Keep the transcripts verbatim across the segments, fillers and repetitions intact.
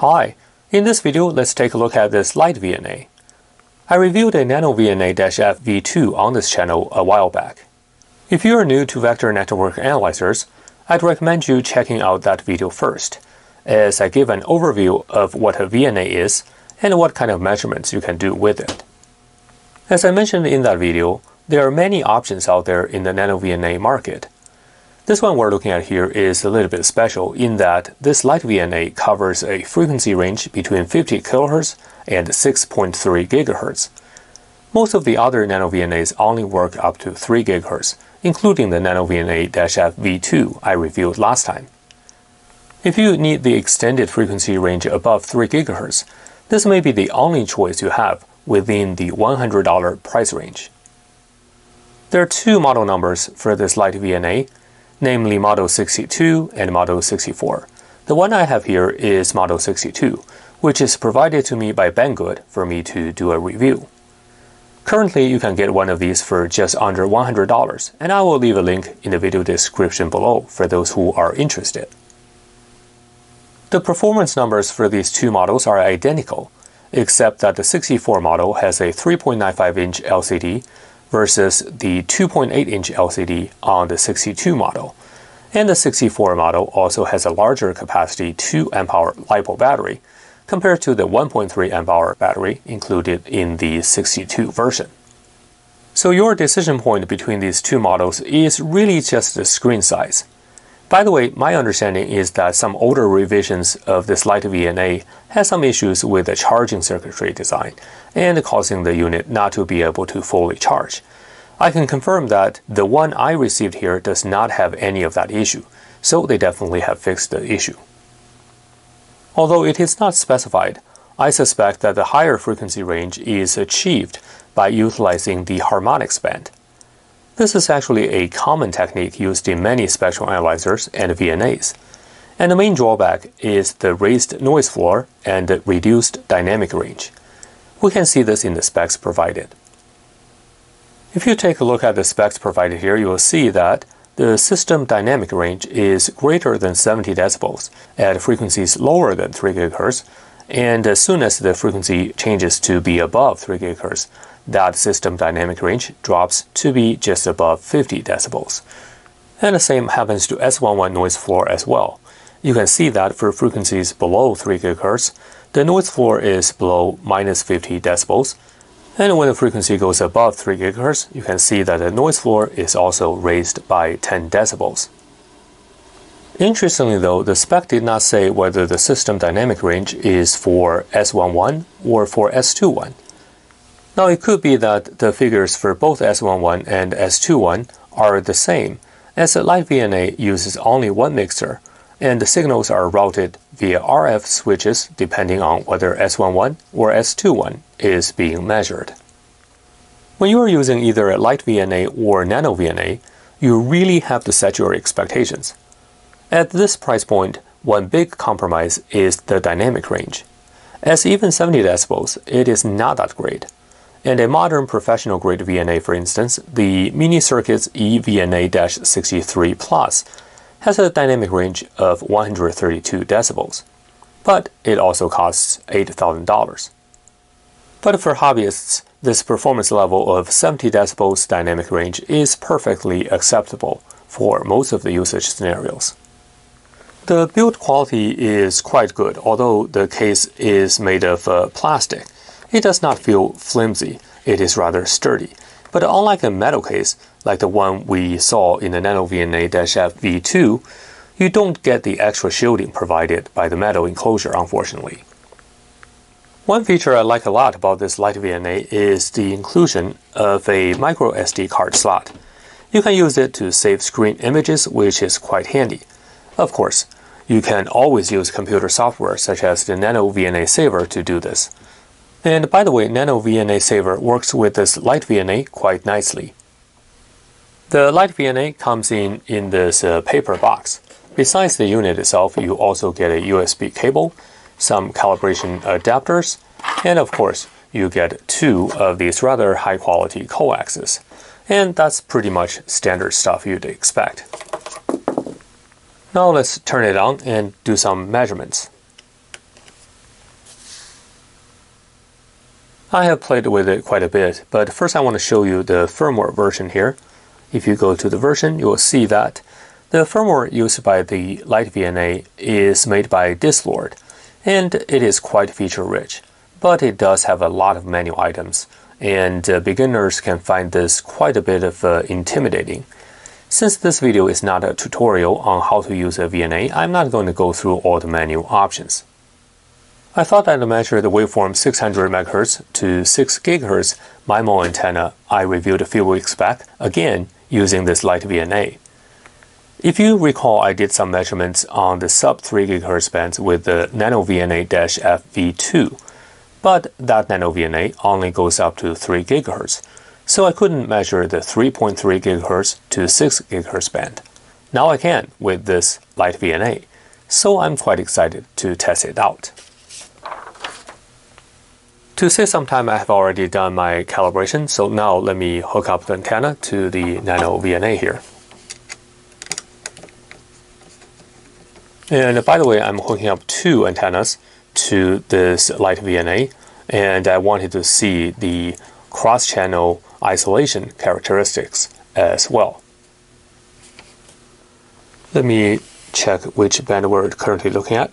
Hi, in this video let's take a look at this LiteVNA. I reviewed a NanoVNA F V two on this channel a while back. If you are new to vector network analyzers, I'd recommend you checking out that video first, as I give an overview of what a V N A is and what kind of measurements you can do with it. As I mentioned in that video, there are many options out there in the NanoVNA market. This one we're looking at here is a little bit special in that this LiteVNA covers a frequency range between fifty kilohertz and six point three gigahertz. Most of the other NanoVNAs only work up to three gigahertz, including the NanoVNA F V two I reviewed last time. If you need the extended frequency range above three gigahertz, this may be the only choice you have within the one hundred dollar price range. There are two model numbers for this LiteVNA, namely model sixty-two and model sixty-four. The one I have here is model sixty-two, which is provided to me by Banggood for me to do a review. Currently, you can get one of these for just under one hundred dollars, and I will leave a link in the video description below for those who are interested. The performance numbers for these two models are identical, except that the sixty-four model has a three point nine five inch L C D versus the two point eight inch L C D on the sixty-two model, and the sixty-four model also has a larger capacity two amp hour LiPo battery compared to the one point three amp hour battery included in the sixty-two version. So your decision point between these two models is really just the screen size. By the way, my understanding is that some older revisions of this LiteVNA had some issues with the charging circuitry design and causing the unit not to be able to fully charge. I can confirm that the one I received here does not have any of that issue, so they definitely have fixed the issue. Although it is not specified, I suspect that the higher frequency range is achieved by utilizing the harmonics band. This is actually a common technique used in many spectral analyzers and V N As, and the main drawback is the raised noise floor and the reduced dynamic range. We can see this in the specs provided. If you take a look at the specs provided here, you will see that the system dynamic range is greater than seventy decibels at frequencies lower than three gigahertz, and as soon as the frequency changes to be above three gigahertz, that system dynamic range drops to be just above fifty decibels. And the same happens to S eleven noise floor as well. You can see that for frequencies below three gigahertz, the noise floor is below minus fifty decibels, and when the frequency goes above three gigahertz, you can see that the noise floor is also raised by ten decibels. Interestingly though, the spec did not say whether the system dynamic range is for S eleven or for S twenty-one. Now it could be that the figures for both S eleven and S twenty-one are the same, as the LiteVNA uses only one mixer, and the signals are routed via R F switches depending on whether S eleven or S twenty-one is being measured. When you are using either a LiteVNA or NanoVNA, you really have to set your expectations. At this price point, one big compromise is the dynamic range, as even seventy decibels, it is not that great. And a modern professional grade V N A, for instance, the Mini-Circuits E V N A sixty-three plus, has a dynamic range of one hundred thirty-two decibels, but it also costs eight thousand dollars. But for hobbyists, this performance level of seventy decibels dynamic range is perfectly acceptable for most of the usage scenarios. The build quality is quite good, although the case is made of uh, plastic. It does not feel flimsy, it is rather sturdy. But unlike a metal case, like the one we saw in the NanoVNA F V two, you don't get the extra shielding provided by the metal enclosure, unfortunately. One feature I like a lot about this LiteVNA is the inclusion of a micro S D card slot. You can use it to save screen images, which is quite handy. Of course, you can always use computer software such as the NanoVNA Saver to do this. And by the way, NanoVNA Saver works with this LiteVNA quite nicely. The LiteVNA comes in in this uh, paper box. Besides the unit itself, you also get a U S B cable, some calibration adapters, and of course, you get two of these rather high-quality coaxes. And that's pretty much standard stuff you'd expect. Now let's turn it on and do some measurements. I have played with it quite a bit, but first I want to show you the firmware version here. If you go to the version, you will see that the firmware used by the LiteVNA is made by Dislord, and it is quite feature-rich, but it does have a lot of menu items, and uh, beginners can find this quite a bit of uh, intimidating. Since this video is not a tutorial on how to use a V N A, I'm not going to go through all the menu options. I thought I'd measure the waveform six hundred megahertz to six gigahertz MIMO antenna I reviewed a few weeks back, again using this LiteVNA. If you recall, I did some measurements on the sub three gigahertz bands with the NanoVNA F V two, but that NanoVNA only goes up to three gigahertz, so I couldn't measure the three point three gigahertz to six gigahertz band. Now I can with this LiteVNA, so I'm quite excited to test it out. To save some time, I have already done my calibration, so now let me hook up the antenna to the NanoVNA here. And by the way, I'm hooking up two antennas to this LiteVNA, and I wanted to see the cross-channel isolation characteristics as well. Let me check which band we're currently looking at.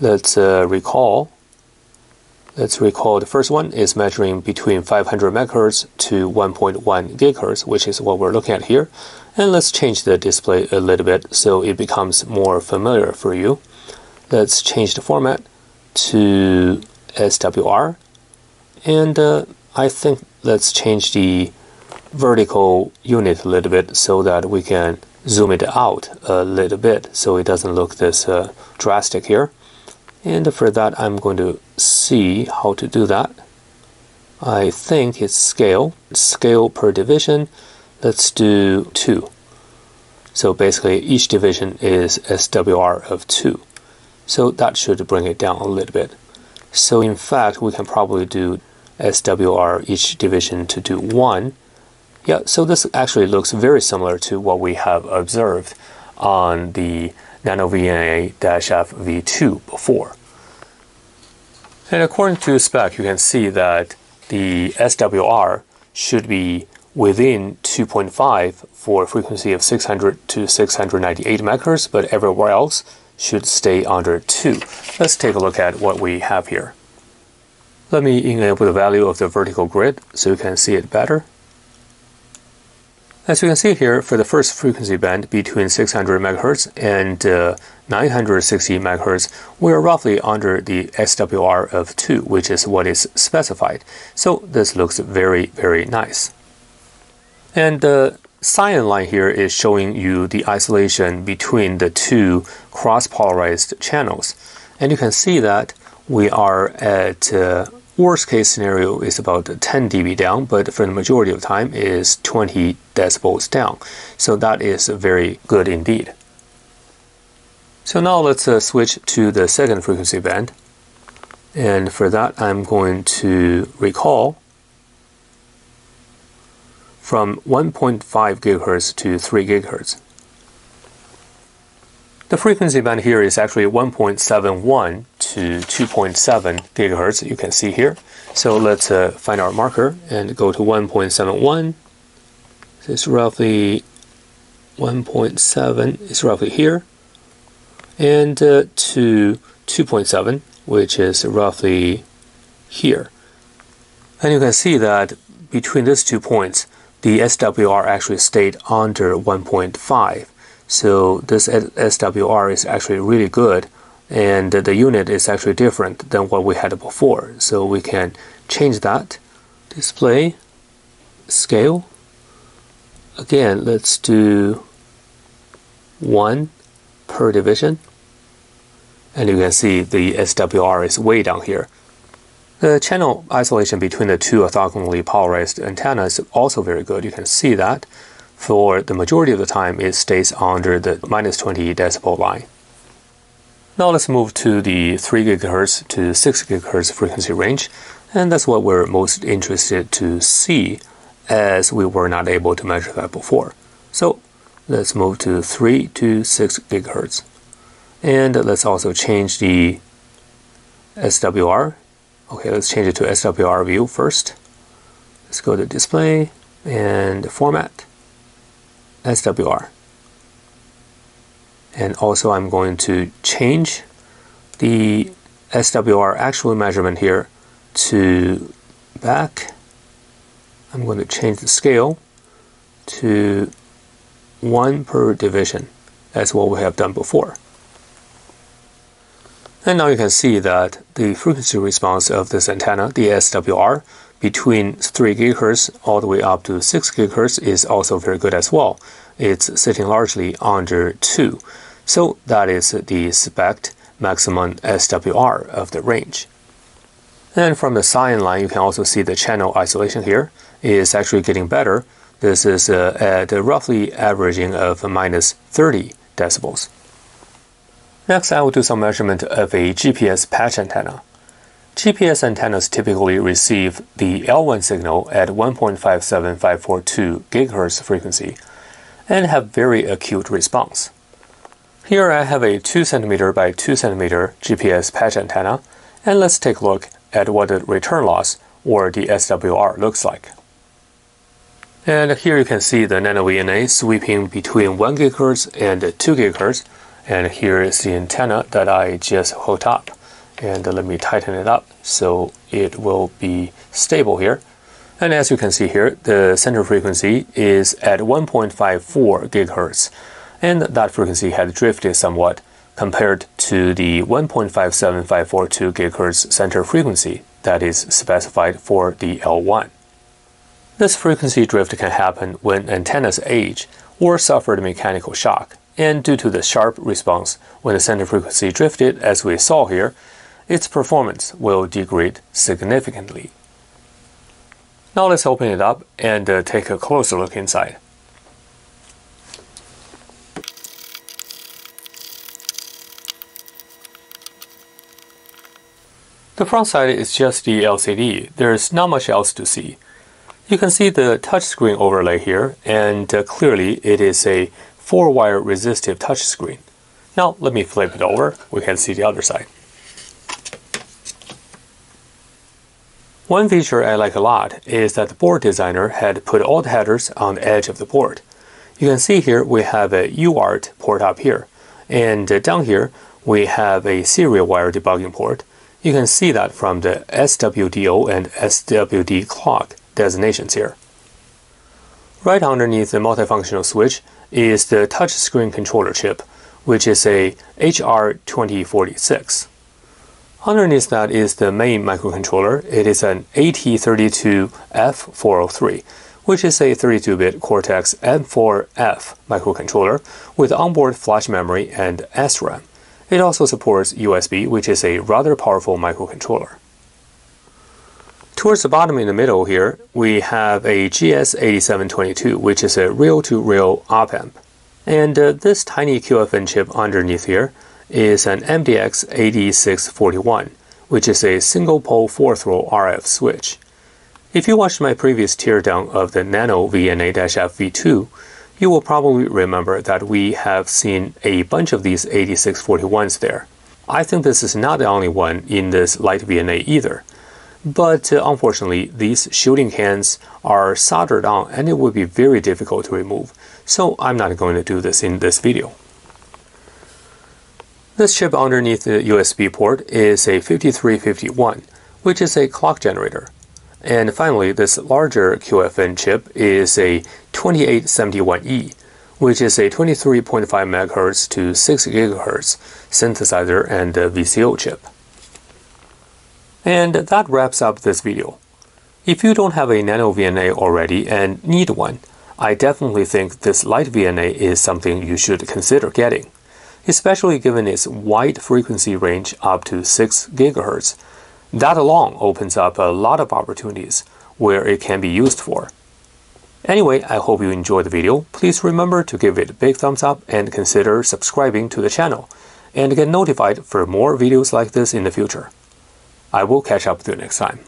Let's uh, recall. Let's recall the first one is measuring between five hundred megahertz to one point one gigahertz, which is what we're looking at here. And let's change the display a little bit so it becomes more familiar for you. Let's change the format to S W R. And uh, I think let's change the vertical unit a little bit so that we can zoom it out a little bit so it doesn't look this uh, drastic here. And for that, I'm going to see how to do that. I think it's scale, scale per division. Let's do two. So basically each division is S W R of two. So that should bring it down a little bit. So in fact, we can probably do S W R each division to do one. Yeah, so this actually looks very similar to what we have observed on the NanoVNA F V two before. And according to spec, you can see that the S W R should be within two point five for a frequency of six hundred to six hundred ninety-eight megahertz, but everywhere else should stay under two. Let's take a look at what we have here. Let me enable the value of the vertical grid so you can see it better. As you can see here, for the first frequency band between six hundred megahertz and uh, nine hundred sixty megahertz, we are roughly under the S W R of two, which is what is specified. So this looks very, very nice. And the cyan line here is showing you the isolation between the two cross-polarized channels. And you can see that we are at uh, worst case scenario is about ten dB down, but for the majority of the time is twenty decibels down. So that is very good indeed. So now let's uh, switch to the second frequency band. And for that, I'm going to recall from one point five gigahertz to three gigahertz. The frequency band here is actually one point seven one to two point seven gigahertz, you can see here. So let's uh, find our marker and go to one point seven one. So it's roughly one point seven, it's roughly here. And uh, to two point seven, which is roughly here. And you can see that between these two points, the S W R actually stayed under one point five. So this S W R is actually really good, and the unit is actually different than what we had before. So we can change that. Display, scale. Again, let's do one per division. And you can see the S W R is way down here. The channel isolation between the two orthogonally polarized antennas is also very good. You can see that. For the majority of the time, it stays under the minus twenty decibel line. Now let's move to the three gigahertz to six gigahertz frequency range, and that's what we're most interested to see, as we were not able to measure that before. So let's move to three to six gigahertz. And let's also change the S W R Okay, let's change it to S W R view first. Let's go to display and format, S W R. And also I'm going to change the S W R actual measurement here to back. I'm going to change the scale to one per division, as what we have done before. And now you can see that the frequency response of this antenna, the S W R, between three gigahertz all the way up to six gigahertz is also very good as well. It's sitting largely under two. So that is the spec maximum S W R of the range. And from the sine line, you can also see the channel isolation here is actually getting better. This is uh, at a roughly averaging of minus thirty decibels. Next, I will do some measurement of a G P S patch antenna. G P S antennas typically receive the L one signal at one point five seven five four two gigahertz frequency and have very acute response. Here I have a two centimeter by two centimeter G P S patch antenna, and let's take a look at what the return loss or the S W R looks like. And here you can see the NanoVNA sweeping between one gigahertz and two gigahertz. And here is the antenna that I just hooked up. And let me tighten it up so it will be stable here. And as you can see here, the center frequency is at one point five four gigahertz. And that frequency had drifted somewhat compared to the one point five seven five four two gigahertz center frequency that is specified for the L one. This frequency drift can happen when antennas age or suffered mechanical shock, and due to the sharp response when the center frequency drifted, as we saw here, its performance will degrade significantly. Now let's open it up and uh, take a closer look inside. The front side is just the L C D. There is not much else to see. You can see the touchscreen overlay here, and uh, clearly it is a four wire resistive touchscreen. Now let me flip it over, we can see the other side. One feature I like a lot is that the board designer had put all the headers on the edge of the board. You can see here we have a U A R T port up here, and uh, down here we have a serial wire debugging port. You can see that from the S W D I O and S W D clock designations here. Right underneath the multifunctional switch is the touchscreen controller chip, which is a H R twenty forty-six. Underneath that is the main microcontroller. It is an A T thirty-two F four oh three, which is a thirty-two bit Cortex M four F microcontroller with onboard flash memory and S RAM. It also supports U S B, which is a rather powerful microcontroller. Towards the bottom in the middle here, we have a G S eight seven two two, which is a rail-to-rail op-amp. And uh, this tiny Q F N chip underneath here is an M D X A D six forty-one, which is a single-pole four-throw R F switch. If you watched my previous teardown of the Nano V N A F V two, you will probably remember that we have seen a bunch of these eighty-six forty-ones there. I think this is not the only one in this LiteVNA either. But uh, unfortunately, these shooting cans are soldered on and it would be very difficult to remove, so I'm not going to do this in this video. This chip underneath the U S B port is a fifty-three fifty-one, which is a clock generator. And finally, this larger Q F N chip is a twenty-eight seventy-one E, which is a twenty-three point five megahertz to six gigahertz synthesizer and V C O chip. And that wraps up this video. If you don't have a NanoVNA already and need one, I definitely think this LiteVNA is something you should consider getting, especially given its wide frequency range up to six gigahertz. That alone opens up a lot of opportunities where it can be used for. Anyway, I hope you enjoyed the video. Please remember to give it a big thumbs up and consider subscribing to the channel and get notified for more videos like this in the future. I will catch up with you next time.